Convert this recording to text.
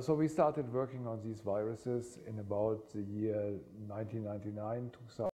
So we started working on these viruses in about the year 1999, 2000.